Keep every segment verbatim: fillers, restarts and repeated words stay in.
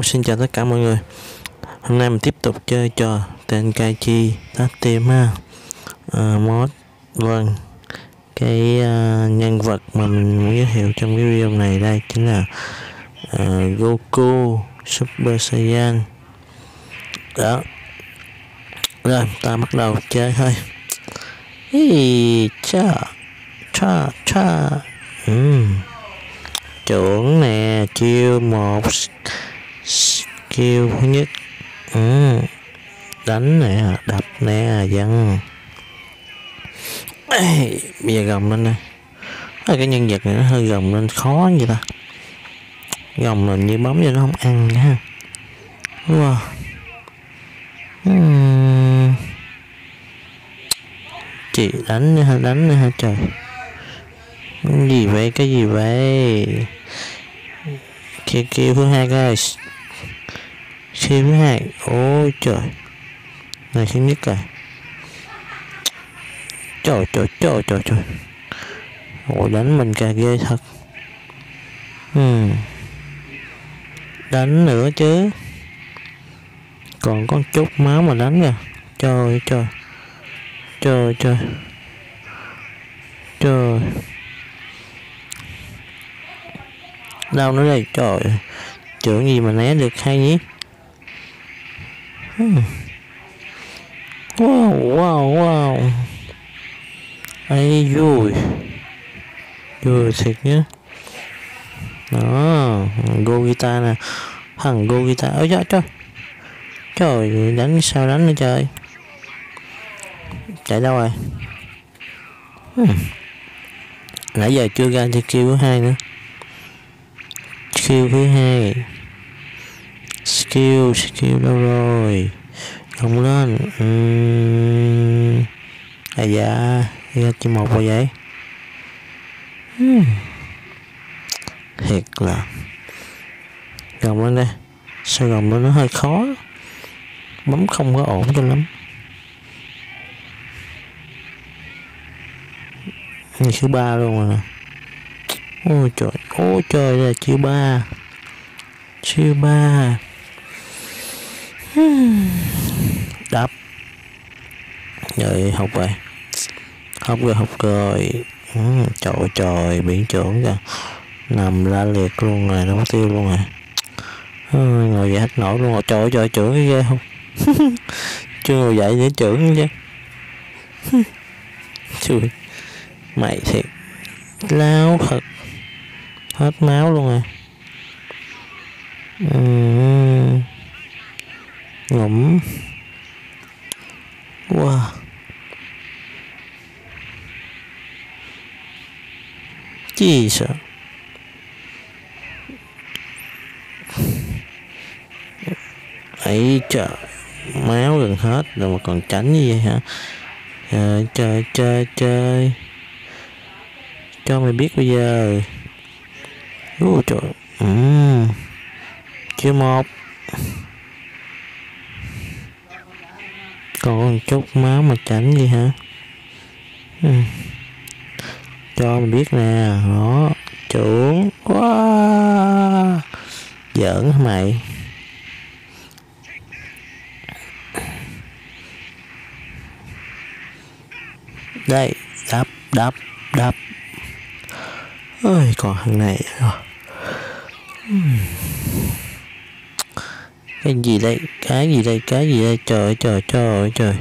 Hello, xin chào tất cả mọi người. Hôm nay mình tiếp tục chơi trò Tenkaichi Tatema uh, mod. Vâng, cái uh, nhân vật mà mình muốn giới thiệu trong cái video này đây chính là uh, Goku Super Saiyan. Đó. Rồi, ta bắt đầu chơi thôi. Ý, cha, cha, cha. Uhm. Chuẩn nè, chiêu một, chiêu thứ nhất, ừ. Đánh nè, đập nè, văng. Bây giờ gồng lên nè. Cái nhân vật này nó hơi gồng lên khó vậy ta. Gồng lên như bấm vậy nó không ăn nữa ha. Wow. uhm. Chị đánh nữa hả, đánh nữa hả trời. Cái gì vậy, cái gì vậy. Kêu kêu thứ hai guys. Kêu thứ hai. Ôi trời. Này thứ nhất rồi. Trời trời trời trời trời. Ôi đánh mình cà ghê thật. uhm. Đánh nữa chứ. Còn có chút máu mà đánh kìa. Trời trời. Trời trời. Trời. Đâu nữa đây, trời. Trưởng gì mà né được hay nhỉ. hmm. Wow wow wow. Ây vui. Vui thiệt nhá. Đó, Gogeta nè. Thằng Gogeta, ôi trời trời. Trời, đánh sao đánh nữa trời. Chạy đâu rồi. hmm. Nãy giờ chưa ra thì kêu thứ hai nữa. Skill thứ hai. Skill, skill đâu rồi. Không lên. uhm. À dạ. Ra chỉ một rồi vậy. uhm. Thiệt là. Gồng lên đây. Sao gồng lên nó hơi khó. Bấm không có ổn cho lắm. Ngày thứ ba luôn rồi nè. Ôi trời, ôi trời là chiêu ba. Chiêu ba. Đập. Rồi học rồi. Học rồi, học rồi. ừ, Trời trời, biển trưởng kìa. Nằm la liệt luôn rồi, nó tiêu luôn rồi. ừ, Ngồi dậy hết nổi luôn rồi. Trời trời, trưởng cái ghê không. Chưa ngồi dậy để trưởng chứ. Trời. Mày thiệt. Lao thật. Hết máu luôn à. uhm. Ngủm. Wow. Chi sợ. Ấy trời. Máu gần hết rồi mà còn tránh như vậy hả. Trời trời trời trời. Cho mày biết bây giờ. Ôi trời. uhm. Chưa một. Còn chút máu mà tránh gì hả. uhm. Cho mày biết nè. Đó. Trưởng wow. Giỡn hả mày. Đây. Đập đập đập. Ôi còn thằng này. uhm. Cái gì đây, cái gì đây, cái gì đây. Trời trời trời trời.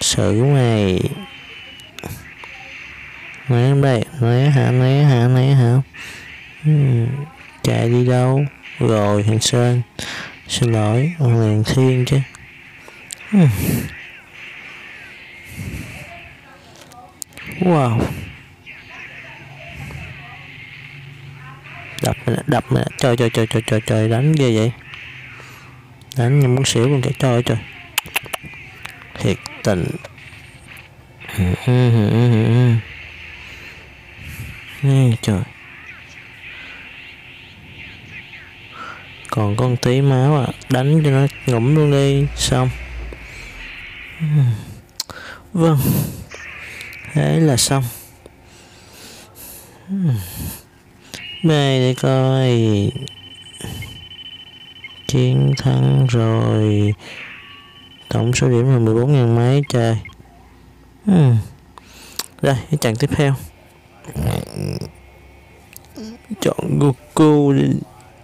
Sự mày. Né không đây. Né hả, né hả, né hả. uhm. Chạy đi đâu. Rồi thằng Sơn. Xin lỗi. Thằng Làng Thiên chứ. uhm. Wow. Đập mình, đập mình. Trời trời trời trời trời trời. Đánh ghê vậy. Đánh như muốn xỉu luôn cái trời trời. Thiệt tình. Trời. Còn con tí máu à. Đánh cho nó ngủm luôn đi. Xong. Vâng. Thế là xong. Đây để coi. chiến thắng rồi. Tổng số điểm là mười bốn nghìn mấy trời. uhm. Rồi, cái trận tiếp theo chọn Goku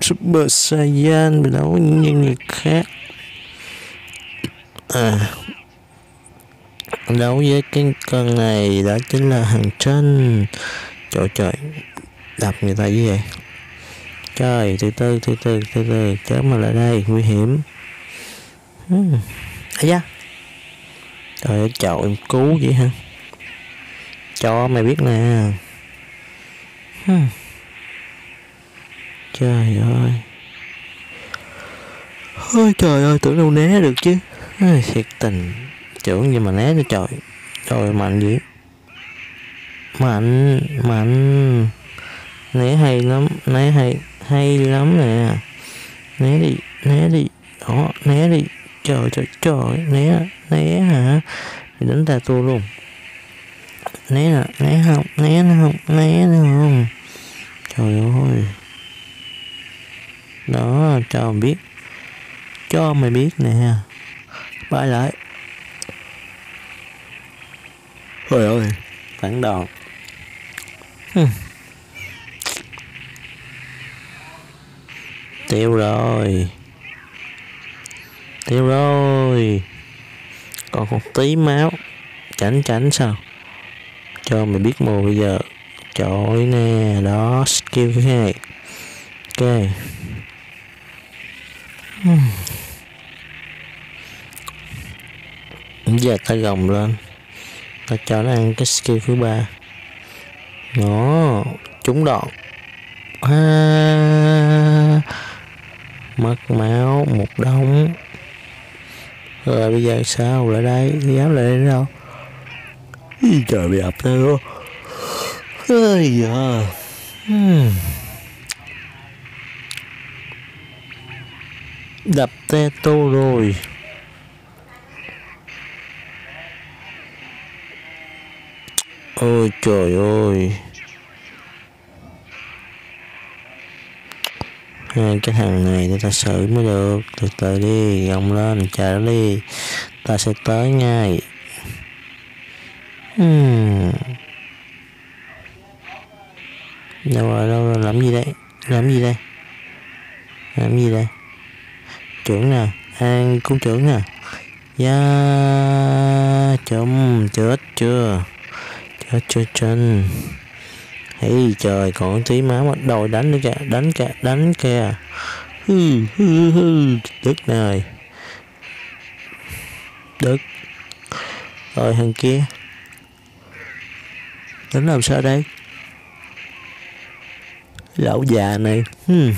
Super Saiyan và đấu những nhân vật khác. À, đấu với cái con này đó chính là hàng chân. Trời trời, đập người ta như vậy. Trời, từ từ từ từ từ từ chớ mà lại đây, nguy hiểm. uhm. À, da. Trời ơi, chậu em cứu vậy hả? Cho mày biết nè. hmm. Trời ơi, ôi trời ơi, tưởng đâu né được chứ. Ôi, thiệt tình tưởng gì mà né nữa trời. Trời, mạnh dữ. Mạnh, mạnh. Né hay lắm, né hay, hay lắm nè. Né đi, né đi. Đó, né đi. Trời, trời, trời, né, né hả? Mày đánh ta tôi luôn. Né nè, né không, né không, né không. Trời ơi. Đó, cho mày biết. Cho mày biết nè. Bay lại. Trời ơi, phản đòn. Hừm. Tiêu rồi. Tiêu rồi. Còn một tí máu. Chảnh chảnh sao? Cho mày biết mồ bây giờ. Trời ơi nè. Đó, skill thứ hai. Ok. Uhm. Giờ ta gồng lên. Ta cho nó ăn cái skill thứ ba. Nó trúng đòn. À, mất máu một đống. Rồi bây giờ sao lại đây? Dám lại đây đâu? Trời bị ập ra luôn. Ơi giời. Đập tê tô rồi. Ôi trời ơi. Hai cái thằng này để ta xử mới được. Từ từ đi, gồng lên, chạy đi. Ta sẽ tới ngay. uhm. Đâu rồi, đâu rồi, làm gì đây? Làm gì đây? Làm gì đây? Trưởng nè, ăn cứu trưởng nè. Yeah, chùm, chết chưa? Chết chưa chân. Hey, trời, còn tí máu mà đòi đánh nữa kìa, đánh kìa, đánh kìa. Hư, hư, hư, đứt này. Đứt. Rồi, thằng kia. Đánh làm sao đây? Lão già này. Hmm,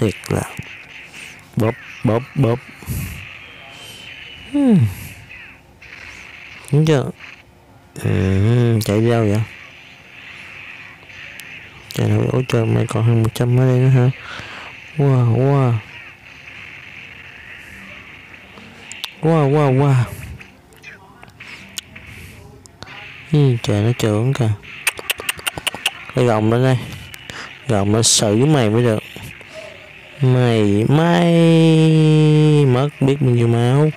thiệt là. Bóp, bóp, bóp. Hmm. Đúng chưa? Ừ, chạy đi đâu vậy? Trời ơi, ôi trời, mày còn hơn một trăm ở đây nữa hả? Wow, wow. Wow, wow, wow. Ừ, trời, nó trưởng kìa. Cái gồng lên đây. Gồng nó xử mày mới được. Mày, mày. Mất biết bao nhiêu máu.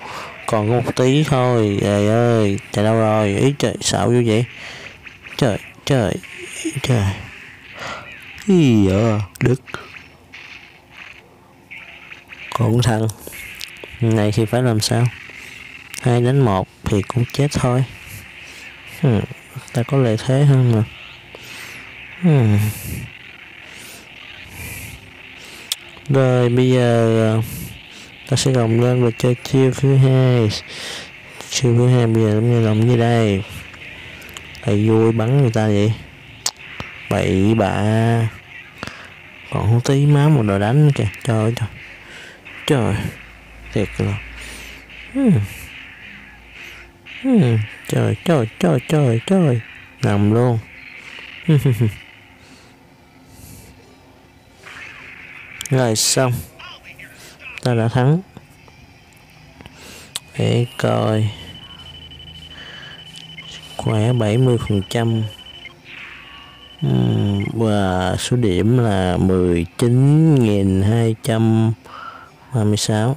Còn có một tí thôi. Trời ơi, trời đâu rồi? Ý trời, xạo vô vậy? Trời, trời, trời. Ý dạ, đứt. Còn thằng này thì phải làm sao? Hai đánh một thì cũng chết thôi. Hmm, ta có lợi thế hơn mà. Hmm. Rồi bây giờ ta sẽ gồng lên và chơi chiêu thứ hai. Chiêu thứ hai bây giờ cũng như gồng như đây. Thầy vui bắn người ta vậy. Bậy bạ. Còn không tí má một đòi đánh kìa. Trời ơi trời. Trời. Thiệt là. hmm. Hmm. Trời trời trời trời trời. Nằm luôn. Rồi xong. Ta đã thắng. Để coi. Khỏe bảy mươi phần trăm. Và số điểm là mười chín nghìn hai trăm ba mươi sáu